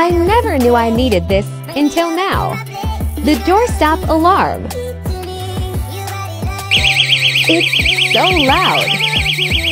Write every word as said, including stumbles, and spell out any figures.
I never knew I needed this until now. The doorstop alarm. It's so loud.